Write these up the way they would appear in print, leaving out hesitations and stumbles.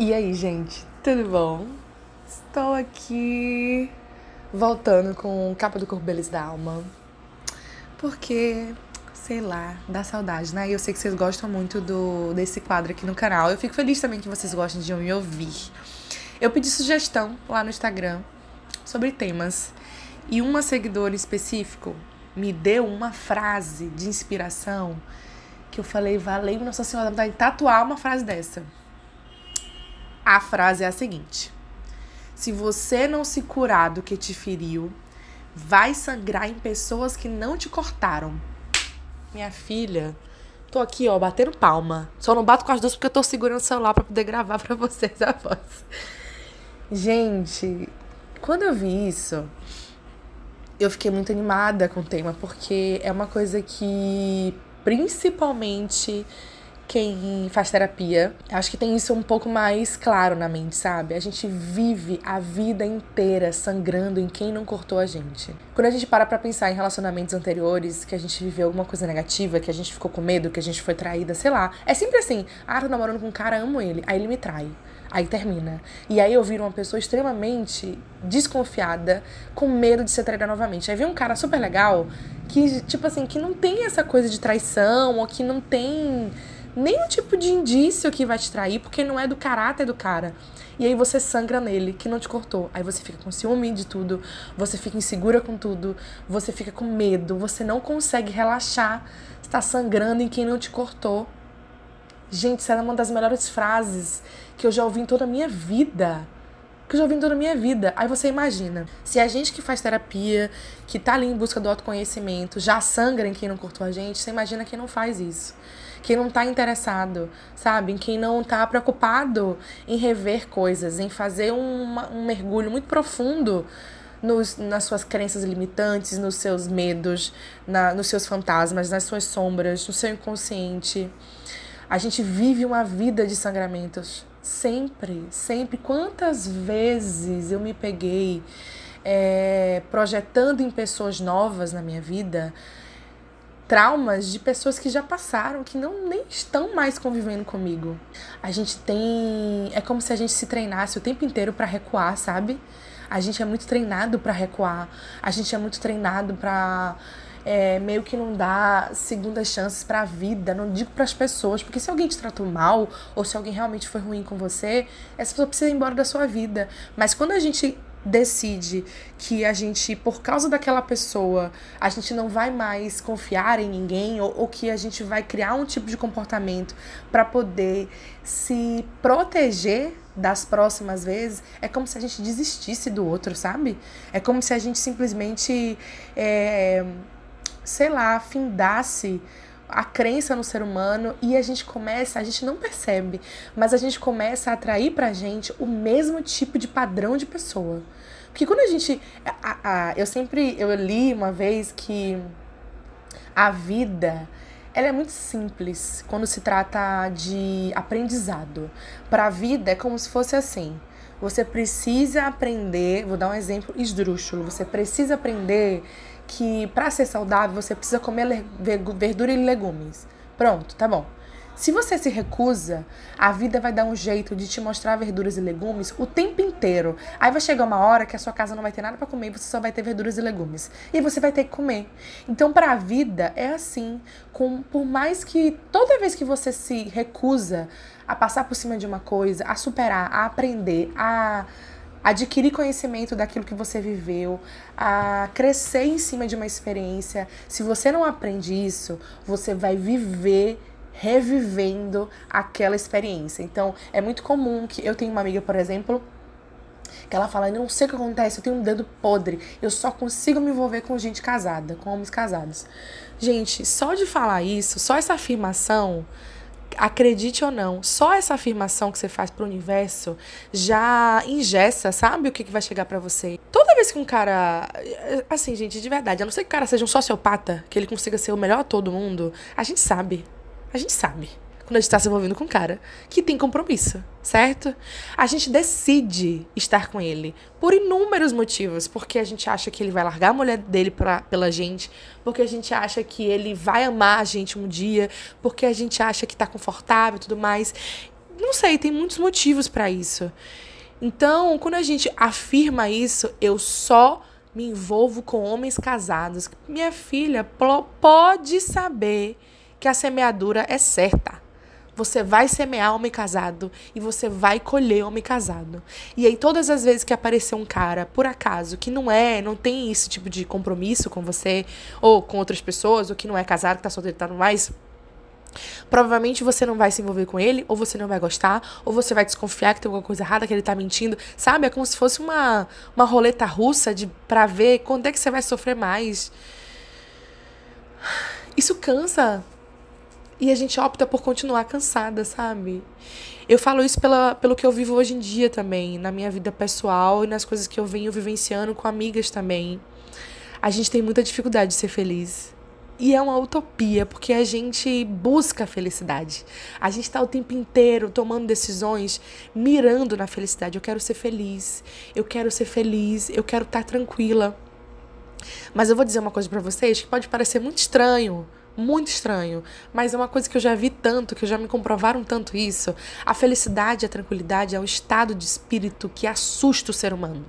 E aí, gente, tudo bom? Estou aqui voltando com Capa do Corpo, Beleza da Alma, porque, sei lá, dá saudade, né? E eu sei que vocês gostam muito desse quadro aqui no canal. Eu fico feliz também que vocês gostem de me ouvir. Eu pedi sugestão lá no Instagram sobre temas e uma seguidora em específico me deu uma frase de inspiração que eu falei, valeu, Nossa Senhora, vai tatuar uma frase dessa. A frase é a seguinte: se você não se curar do que te feriu, vai sangrar em pessoas que não te cortaram. Minha filha, tô aqui, ó, batendo palma. Só não bato com as duas porque eu tô segurando o celular pra poder gravar pra vocês a voz. Gente, quando eu vi isso, eu fiquei muito animada com o tema, porque é uma coisa que, principalmente quem faz terapia, acho que tem isso um pouco mais claro na mente, sabe? A gente vive a vida inteira sangrando em quem não cortou a gente. Quando a gente para pra pensar em relacionamentos anteriores, que a gente viveu alguma coisa negativa, que a gente ficou com medo, que a gente foi traída, sei lá. É sempre assim, ah, tô namorando com um cara, amo ele, aí ele me trai. Aí termina. E aí eu viro uma pessoa extremamente desconfiada, com medo de ser traída novamente. Aí vem um cara super legal, que tipo assim, que não tem essa coisa de traição, ou que não tem nenhum tipo de indício que vai te trair, porque não é do caráter do cara. E aí você sangra nele, que não te cortou. Aí você fica com ciúme de tudo, você fica insegura com tudo, você fica com medo, você não consegue relaxar, você tá sangrando em quem não te cortou. Gente, essa é uma das melhores frases que eu já ouvi em toda a minha vida. Aí você imagina, se a gente que faz terapia, que tá ali em busca do autoconhecimento, já sangra em quem não cortou a gente, você imagina quem não faz isso. Quem não tá interessado, sabe? Em quem não tá preocupado em rever coisas, em fazer um mergulho muito profundo nas suas crenças limitantes, nos seus medos, nos seus fantasmas, nas suas sombras, no seu inconsciente. A gente vive uma vida de sangramentos. Sempre, sempre. Quantas vezes eu me peguei projetando em pessoas novas na minha vida traumas de pessoas que já passaram, que nem estão mais convivendo comigo. A gente tem... É como se a gente se treinasse o tempo inteiro pra recuar, sabe? A gente é muito treinado pra recuar. A gente é muito treinado pra meio que não dá segundas chances pra vida. Não digo pras pessoas, porque se alguém te tratou mal, ou se alguém realmente foi ruim com você, essa pessoa precisa ir embora da sua vida. Mas quando a gente decide que a gente, por causa daquela pessoa, a gente não vai mais confiar em ninguém, ou que a gente vai criar um tipo de comportamento para poder se proteger das próximas vezes, é como se a gente desistisse do outro, sabe? É como se a gente simplesmente, sei lá, findasse a crença no ser humano, e a gente não percebe, mas a gente começa a atrair pra gente o mesmo tipo de padrão de pessoa. Porque quando a gente... Eu li uma vez que a vida, ela é muito simples quando se trata de aprendizado. Pra vida é como se fosse assim: você precisa aprender, vou dar um exemplo esdrúxulo, você precisa aprender que para ser saudável você precisa comer verdura e legumes. Pronto, tá bom. Se você se recusa, a vida vai dar um jeito de te mostrar verduras e legumes o tempo inteiro. Aí vai chegar uma hora que a sua casa não vai ter nada pra comer e você só vai ter verduras e legumes. E você vai ter que comer. Então, pra vida, é assim. Por mais que toda vez que você se recusa a passar por cima de uma coisa, a superar, a aprender, a adquirir conhecimento daquilo que você viveu, a crescer em cima de uma experiência, se você não aprende isso, você vai viver revivendo aquela experiência. Então, é muito comum que... Eu tenho uma amiga, por exemplo, que ela fala, não sei o que acontece, eu tenho um dedo podre, eu só consigo me envolver com gente casada, com homens casados. Gente, só de falar isso, só essa afirmação, acredite ou não, só essa afirmação que você faz pro universo já engessa, sabe, o que vai chegar pra você. Toda vez que um cara... Assim, gente, de verdade, a não ser que o cara seja um sociopata, que ele consiga ser o melhor a todo mundo, a gente sabe, quando a gente tá se envolvendo com um cara que tem compromisso, certo? A gente decide estar com ele por inúmeros motivos, porque a gente acha que ele vai largar a mulher dele pela gente, porque a gente acha que ele vai amar a gente um dia, porque a gente acha que tá confortável e tudo mais. não sei, tem muitos motivos para isso. Então, quando a gente afirma isso, eu só me envolvo com homens casados. Minha filha pode saber que a semeadura é certa. Você vai semear homem casado e você vai colher homem casado. E aí todas as vezes que aparecer um cara, por acaso, que não tem esse tipo de compromisso com você ou com outras pessoas, ou que não é casado, que tá solteiro, tá no mais, provavelmente você não vai se envolver com ele, ou você não vai gostar, ou você vai desconfiar que tem alguma coisa errada, que ele tá mentindo, sabe? É como se fosse uma roleta russa pra ver quando é que você vai sofrer mais. Isso cansa. E a gente opta por continuar cansada, sabe? Eu falo isso pelo que eu vivo hoje em dia também, na minha vida pessoal e nas coisas que eu venho vivenciando com amigas também. A gente tem muita dificuldade de ser feliz. E é uma utopia, porque a gente busca a felicidade. A gente tá o tempo inteiro tomando decisões, mirando na felicidade. Eu quero ser feliz, eu quero ser feliz, eu quero estar tranquila. Mas eu vou dizer uma coisa pra vocês que pode parecer muito estranho, mas é uma coisa que eu já vi tanto, que já me comprovaram tanto isso. A felicidade, a tranquilidade é um estado de espírito que assusta o ser humano.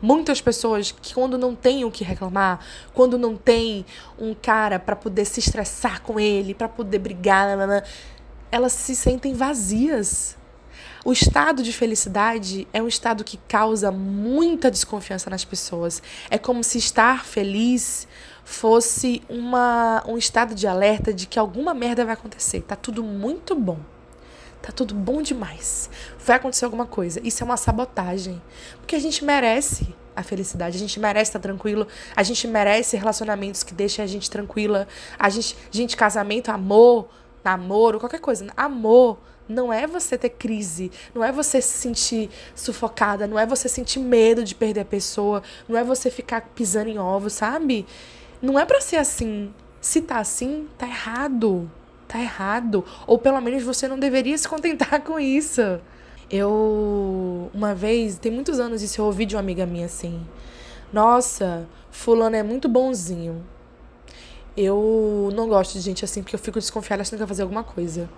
Muitas pessoas que quando não tem o que reclamar, quando não tem um cara pra poder se estressar com ele, pra poder brigar, elas se sentem vazias. O estado de felicidade é um estado que causa muita desconfiança nas pessoas. É como se estar feliz fosse um estado de alerta de que alguma merda vai acontecer. Tá tudo muito bom. Tá tudo bom demais. Vai acontecer alguma coisa. Isso é uma sabotagem. Porque a gente merece a felicidade. A gente merece estar tranquilo. A gente merece relacionamentos que deixem a gente tranquila. Gente, casamento, amor, namoro, qualquer coisa. Amor. Não é você ter crise, não é você se sentir sufocada, não é você sentir medo de perder a pessoa, não é você ficar pisando em ovos, sabe? Não é pra ser assim. Se tá assim, tá errado. Tá errado. Ou pelo menos você não deveria se contentar com isso. Eu, uma vez, tem muitos anos isso, eu ouvi de uma amiga minha assim: nossa, fulano é muito bonzinho. Eu não gosto de gente assim porque eu fico desconfiada achando que vai fazer alguma coisa.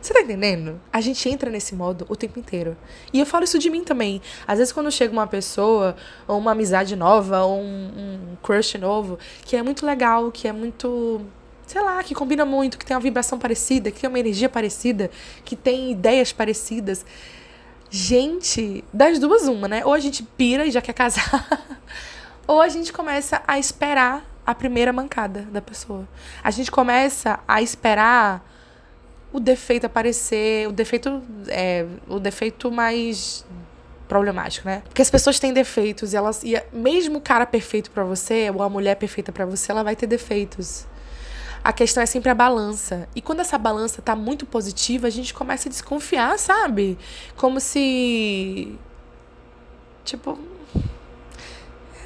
Você tá entendendo? A gente entra nesse modo o tempo inteiro. E eu falo isso de mim também. Às vezes quando chega uma pessoa, ou uma amizade nova, ou um crush novo, que é muito legal, que é muito, sei lá, que combina muito, que tem uma vibração parecida, que tem uma energia parecida, que tem ideias parecidas. Gente, das duas uma, né? Ou a gente pira e já quer casar, ou a gente começa a esperar a primeira mancada da pessoa. A gente começa a esperar o defeito aparecer, o defeito mais problemático, né? Porque as pessoas têm defeitos, e mesmo o cara perfeito pra você, ou a mulher perfeita pra você, ela vai ter defeitos. A questão é sempre a balança. E quando essa balança tá muito positiva, a gente começa a desconfiar, sabe? Como se, tipo,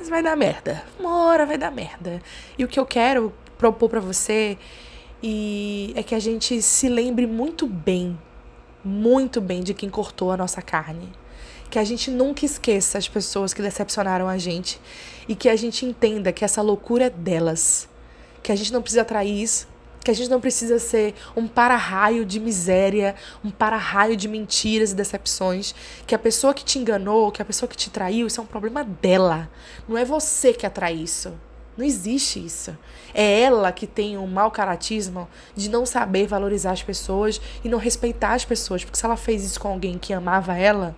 vai dar merda. Uma hora vai dar merda. E o que eu quero propor pra você é que a gente se lembre muito bem de quem cortou a nossa carne. Que a gente nunca esqueça as pessoas que decepcionaram a gente e que a gente entenda que essa loucura é delas. Que a gente não precisa atrair isso, que a gente não precisa ser um para-raio de miséria, um para-raio de mentiras e decepções. Que a pessoa que te enganou, que a pessoa que te traiu, isso é um problema dela. Não é você que atrai isso. Não existe isso. É ela que tem um mau caratismo de não saber valorizar as pessoas e não respeitar as pessoas. Porque se ela fez isso com alguém que amava ela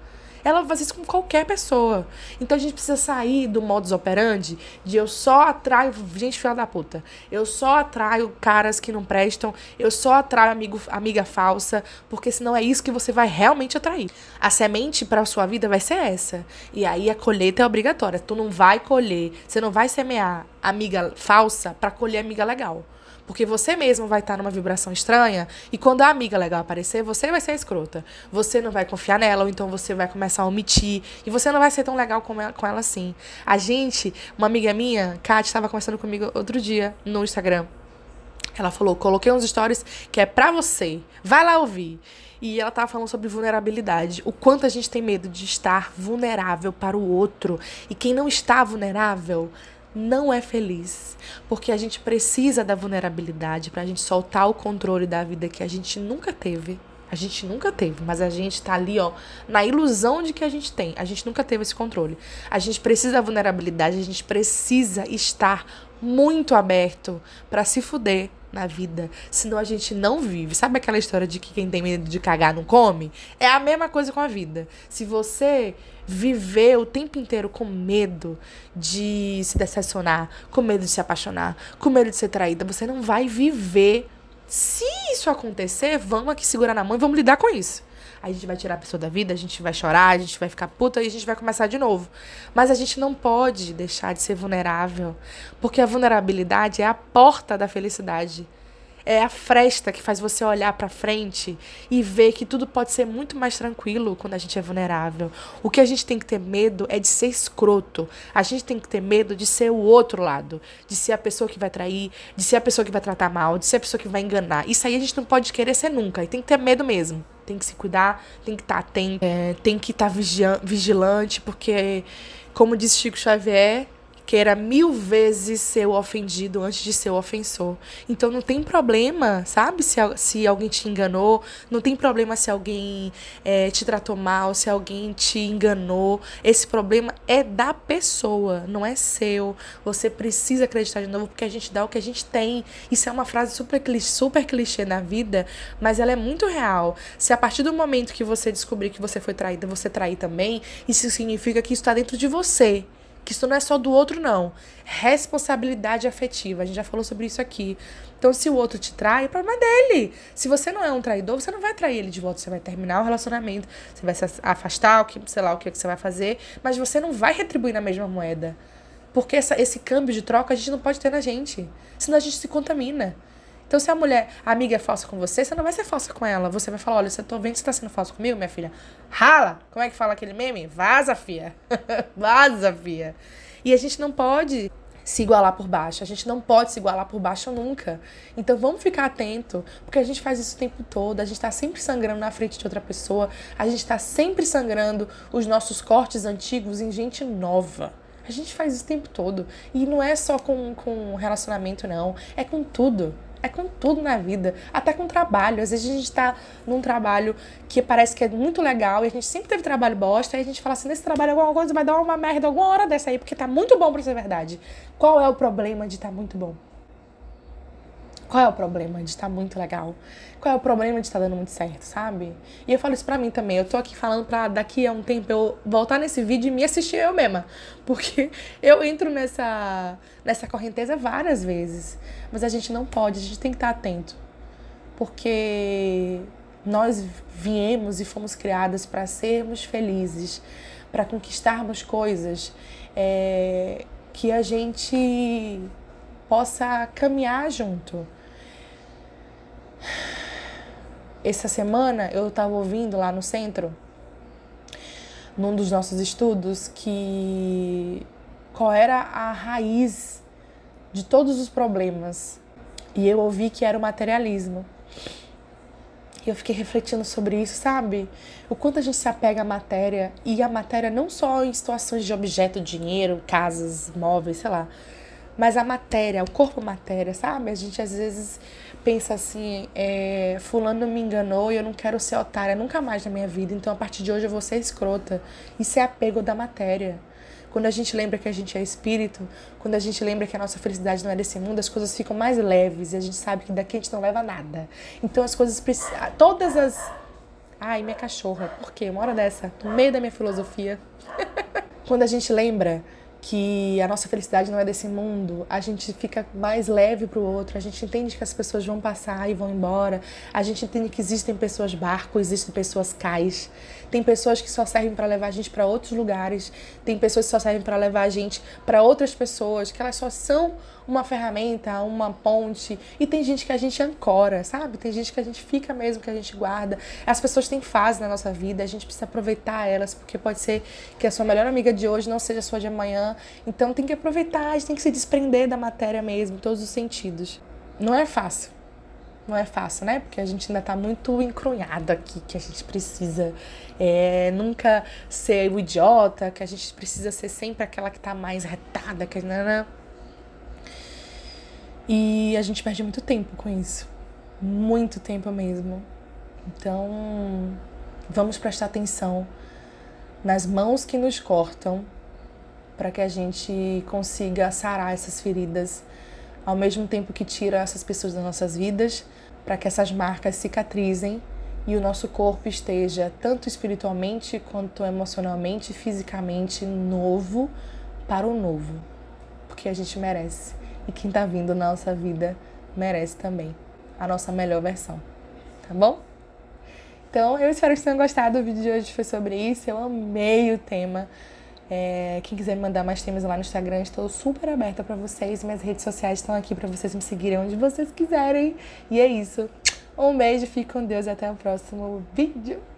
vai fazer isso com qualquer pessoa. Então a gente precisa sair do modus operandi de eu só atraio gente filha da puta. Eu só atraio caras que não prestam. Eu só atraio amiga falsa. Porque senão é isso que você vai realmente atrair. A semente pra sua vida vai ser essa. E aí a colheita é obrigatória. Tu não vai colher. Você não vai semear amiga falsa pra colher amiga legal. Porque você mesmo vai estar numa vibração estranha e quando a amiga legal aparecer, você vai ser escrota. Você não vai confiar nela, ou então você vai começar a omitir. E você não vai ser tão legal com ela assim. A gente, uma amiga minha, Kátia, estava conversando comigo outro dia no Instagram. Ela falou, coloquei uns stories que é pra você. Vai lá ouvir. E ela tava falando sobre vulnerabilidade. O quanto a gente tem medo de estar vulnerável para o outro. E quem não está vulnerável não é feliz, porque a gente precisa da vulnerabilidade pra gente soltar o controle da vida que a gente nunca teve A gente nunca teve, mas a gente tá ali, ó, na ilusão de que a gente tem. A gente nunca teve esse controle. A gente precisa da vulnerabilidade, a gente precisa estar muito aberto pra se fuder na vida, senão a gente não vive. Sabe aquela história de que quem tem medo de cagar não come? É a mesma coisa com a vida. Se você viver o tempo inteiro com medo de se decepcionar, com medo de se apaixonar, com medo de ser traída, você não vai viver. Se isso acontecer, vamos aqui segurar na mão e vamos lidar com isso. Aí a gente vai tirar a pessoa da vida, a gente vai chorar, a gente vai ficar puta e a gente vai começar de novo. Mas a gente não pode deixar de ser vulnerável, porque a vulnerabilidade é a porta da felicidade. É a fresta que faz você olhar pra frente e ver que tudo pode ser muito mais tranquilo quando a gente é vulnerável. O que a gente tem que ter medo é de ser escroto. A gente tem que ter medo de ser o outro lado. De ser a pessoa que vai trair, de ser a pessoa que vai tratar mal, de ser a pessoa que vai enganar. Isso aí a gente não pode querer ser nunca. E tem que ter medo mesmo. Tem que se cuidar, tem que estar atento, tem que estar vigilante, porque, como disse Chico Xavier, queira 1000 vezes ser o ofendido antes de ser o ofensor. Então não tem problema, sabe? Se alguém te enganou, não tem problema se alguém te tratou mal, se alguém te enganou. Esse problema é da pessoa, não é seu. Você precisa acreditar de novo, porque a gente dá o que a gente tem. Isso é uma frase super clichê na vida, mas ela é muito real. Se a partir do momento que você descobrir que você foi traída, você trair também, isso significa que isso está dentro de você. Que isso não é só do outro, não. Responsabilidade afetiva. A gente já falou sobre isso aqui. Então, se o outro te trai, o problema é dele. Se você não é um traidor, você não vai trair ele de volta. Você vai terminar o relacionamento. Você vai se afastar, sei lá o que você vai fazer. Mas você não vai retribuir na mesma moeda. Porque esse câmbio de troca a gente não pode ter na gente. Senão a gente se contamina. Então, se a mulher, a amiga é falsa com você, você não vai ser falsa com ela. Você vai falar, olha, eu tô vendo que você tá sendo falsa comigo, minha filha. Rala! Como é que fala aquele meme? Vaza, fia. Vaza, fia. E a gente não pode se igualar por baixo. A gente não pode se igualar por baixo nunca. Então, vamos ficar atento, porque a gente faz isso o tempo todo. A gente tá sempre sangrando na frente de outra pessoa. A gente tá sempre sangrando os nossos cortes antigos em gente nova. A gente faz isso o tempo todo. E não é só com relacionamento, não. É com tudo. É com tudo na vida, até com trabalho. Às vezes a gente tá num trabalho que parece que é muito legal e a gente sempre teve trabalho bosta, aí a gente fala assim, nesse trabalho alguma coisa vai dar uma merda alguma hora dessa aí, porque tá muito bom pra ser verdade. Qual é o problema de tá muito bom? Qual é o problema de tá muito legal? Qual é o problema de tá dando muito certo, sabe? E eu falo isso pra mim também. Eu tô aqui falando pra daqui a um tempo eu voltar nesse vídeo e me assistir eu mesma. Porque eu entro nessa correnteza várias vezes. Mas a gente não pode, a gente tem que estar atento. Porque nós viemos e fomos criadas pra sermos felizes, pra conquistarmos coisas que a gente possa caminhar junto. Essa semana eu estava ouvindo lá no centro, num dos nossos estudos, que qual era a raiz de todos os problemas. E eu ouvi que era o materialismo. E eu fiquei refletindo sobre isso, sabe? O quanto a gente se apega à matéria, e a matéria não só em situações de objeto, dinheiro, casas, móveis, sei lá, mas a matéria, o corpo matéria, sabe? A gente às vezes pensa assim, fulano me enganou e eu não quero ser otária nunca mais na minha vida, então a partir de hoje eu vou ser escrota. Isso é apego da matéria. Quando a gente lembra que a gente é espírito, quando a gente lembra que a nossa felicidade não é desse mundo, as coisas ficam mais leves e a gente sabe que daqui a gente não leva nada. Então as coisas precisam... Todas as... Ai, minha cachorra, por quê? Uma hora dessa, no meio da minha filosofia. Quando a gente lembra que a nossa felicidade não é desse mundo, a gente fica mais leve pro outro, a gente entende que as pessoas vão passar e vão embora, a gente entende que existem pessoas barco, existem pessoas cais, tem pessoas que só servem para levar a gente para outros lugares, tem pessoas que só servem para levar a gente para outras pessoas, que elas só são uma ferramenta, uma ponte, e tem gente que a gente ancora, sabe? Tem gente que a gente fica mesmo, que a gente guarda. As pessoas têm fase na nossa vida, a gente precisa aproveitar elas, porque pode ser que a sua melhor amiga de hoje não seja a sua de amanhã, então tem que aproveitar, a gente tem que se desprender da matéria mesmo, em todos os sentidos. Não é fácil. Não é fácil, né? Porque a gente ainda tá muito encrunhado aqui, que a gente precisa nunca ser o idiota, que a gente precisa ser sempre aquela que tá mais retada, que... E a gente perde muito tempo com isso. Muito tempo mesmo. Então, vamos prestar atenção nas mãos que nos cortam para que a gente consiga sarar essas feridas, ao mesmo tempo que tira essas pessoas das nossas vidas, para que essas marcas cicatrizem e o nosso corpo esteja, tanto espiritualmente quanto emocionalmente, fisicamente, novo para o novo. Porque a gente merece. E quem está vindo na nossa vida merece também a nossa melhor versão. Tá bom? Então, eu espero que vocês tenham gostado. O vídeo de hoje foi sobre isso. Eu amei o tema. Quem quiser me mandar mais temas lá no Instagram, estou super aberta para vocês. Minhas redes sociais estão aqui para vocês me seguirem onde vocês quiserem. E é isso. Um beijo, fique com Deus e até o próximo vídeo.